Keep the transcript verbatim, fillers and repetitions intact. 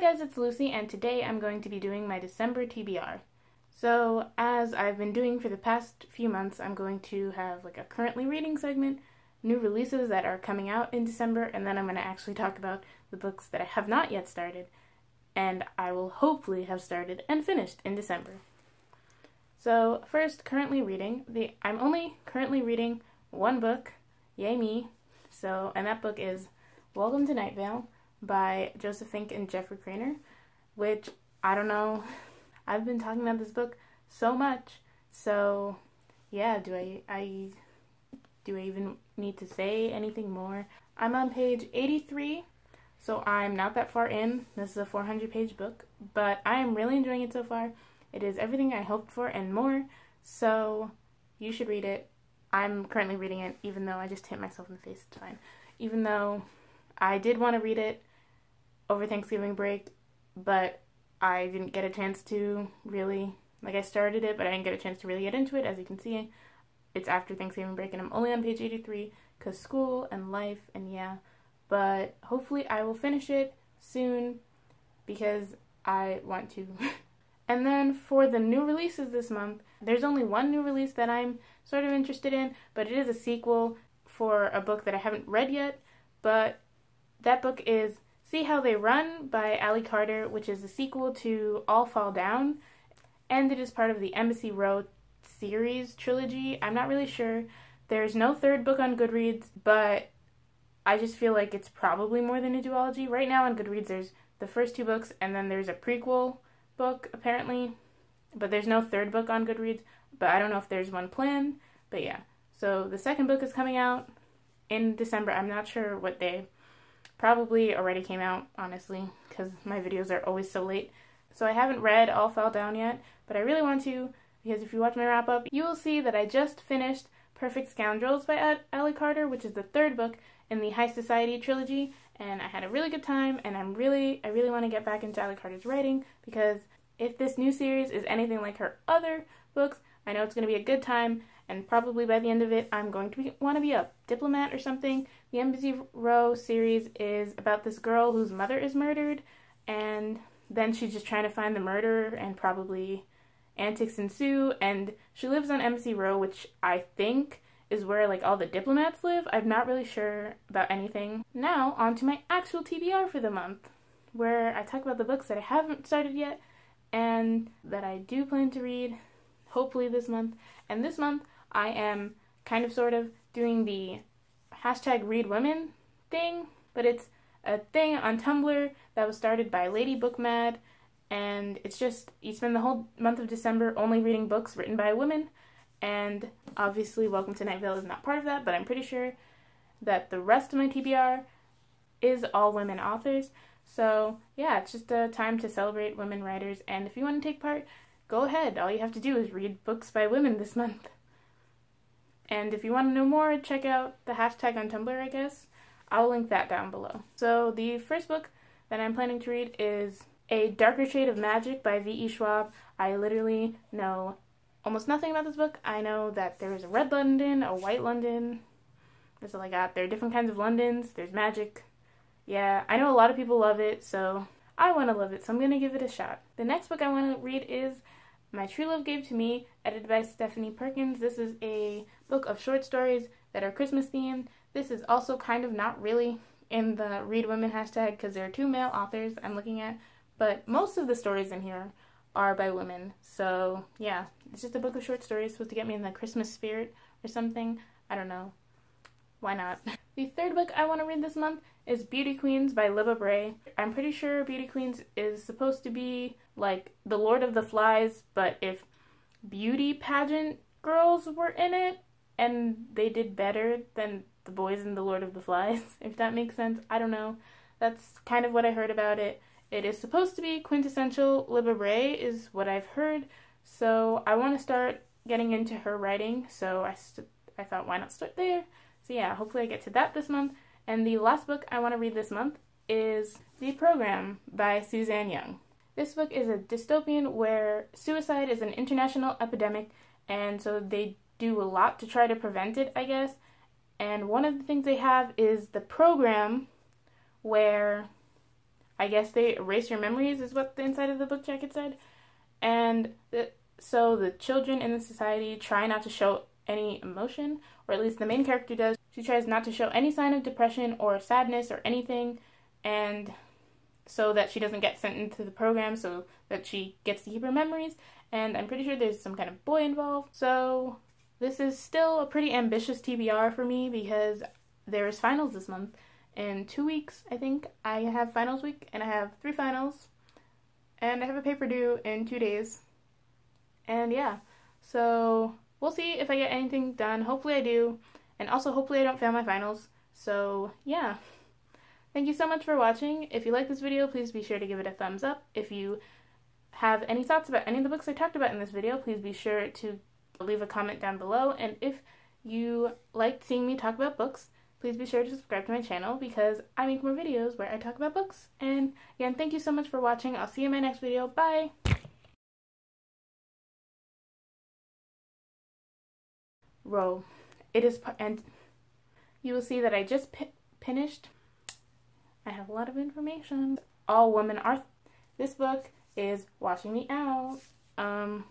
Hi guys, it's Lucy, and today I'm going to be doing my December T B R. So, as I've been doing for the past few months, I'm going to have like a currently reading segment, new releases that are coming out in December, and then I'm going to actually talk about the books that I have not yet started, and I will hopefully have started and finished in December. So, first, currently reading. The I'm only currently reading one book, yay me, so, and that book is Welcome to Night Vale by Joseph Fink and Jeffrey Cranor, which, I don't know, I've been talking about this book so much, so yeah, do I, I, do I even need to say anything more? I'm on page eighty-three, so I'm not that far in. This is a four hundred page book, but I am really enjoying it so far. It is everything I hoped for and more, so you should read it. I'm currently reading it, even though I just hit myself in the face, it's fine. Even though I did want to read it over Thanksgiving break, but I didn't get a chance to really, like I started it, but I didn't get a chance to really get into it. As you can see, it's after Thanksgiving break and I'm only on page eighty-three because school and life and yeah, but hopefully I will finish it soon because I want to. And then for the new releases this month, there's only one new release that I'm sort of interested in, but it is a sequel for a book that I haven't read yet, but that book is See How They Run by Ally Carter, which is the sequel to All Fall Down, and it is part of the Embassy Row series trilogy. I'm not really sure. There's no third book on Goodreads, but I just feel like it's probably more than a duology. Right now on Goodreads there's the first two books, and then there's a prequel book, apparently, but there's no third book on Goodreads, but I don't know if there's one planned, but yeah. So the second book is coming out in December. I'm not sure what day. Probably already came out, honestly, because my videos are always so late. So I haven't read All Fall Down yet, but I really want to, because if you watch my wrap-up, you will see that I just finished Perfect Scoundrels by Ally Carter, which is the third book in the High Society trilogy, and I had a really good time, and I'm really, I really want to get back into Ally Carter's writing, because if this new series is anything like her other books, I know it's going to be a good time, and probably by the end of it, I'm going to be, want to be a diplomat or something. The Embassy Row series is about this girl whose mother is murdered, and then she's just trying to find the murderer, and probably antics ensue, and she lives on Embassy Row, which I think is where, like, all the diplomats live. I'm not really sure about anything. Now, on to my actual T B R for the month, where I talk about the books that I haven't started yet, and that I do plan to read, hopefully this month, and this month, I am kind of sort of doing the hashtag read women thing, but it's a thing on Tumblr that was started by Lady Book Mad, and it's just, you spend the whole month of December only reading books written by women, and obviously Welcome to Night Vale is not part of that, but I'm pretty sure that the rest of my T B R is all women authors, so yeah, it's just a time to celebrate women writers, and if you want to take part, go ahead. All you have to do is read books by women this month. And if you want to know more, check out the hashtag on Tumblr, I guess. I'll link that down below. So the first book that I'm planning to read is A Darker Shade of Magic by V E Schwab. I literally know almost nothing about this book. I know that there is a red London, a white London. That's all I got. There are different kinds of Londons. There's magic. Yeah, I know a lot of people love it, so I want to love it, so I'm going to give it a shot. The next book I want to read is My True Love Gave to Me, edited by Stephanie Perkins. This is a book of short stories that are Christmas themed. This is also kind of not really in the Read Women hashtag because there are two male authors I'm looking at, but most of the stories in here are by women. So yeah, it's just a book of short stories supposed to get me in the Christmas spirit or something. I don't know. Why not? The third book I want to read this month is Beauty Queens by Libba Bray. I'm pretty sure Beauty Queens is supposed to be like the Lord of the Flies, but if beauty pageant girls were in it and they did better than the boys in the Lord of the Flies, if that makes sense. I don't know. That's kind of what I heard about it. It is supposed to be quintessential Libba Bray is what I've heard, so I want to start getting into her writing, so I, st I thought why not start there. So yeah, hopefully I get to that this month. And the last book I want to read this month is The Program by Suzanne Young. This book is a dystopian where suicide is an international epidemic, and so they do a lot to try to prevent it, I guess. And one of the things they have is the program where, I guess they erase your memories is what the inside of the book jacket said. And the, so the children in the society try not to show any emotion, or at least the main character does. She tries not to show any sign of depression or sadness or anything, and so that she doesn't get sent into the program, so that she gets to keep her memories. And I'm pretty sure there's some kind of boy involved. So this is still a pretty ambitious T B R for me because there is finals this month. In two weeks, I think, I have finals week, and I have three finals, and I have a paper due in two days. And yeah, so we'll see if I get anything done. Hopefully I do, and also hopefully I don't fail my finals. So yeah, thank you so much for watching. If you like this video, please be sure to give it a thumbs up. If you have any thoughts about any of the books I talked about in this video, please be sure to leave a comment down below. And if you liked seeing me talk about books, please be sure to subscribe to my channel because I make more videos where I talk about books. And again, thank you so much for watching. I'll see you in my next video. Bye! Row. It is part, and you will see that I just pi finished. I have a lot of information. All women are. Th this book is washing me out. Um.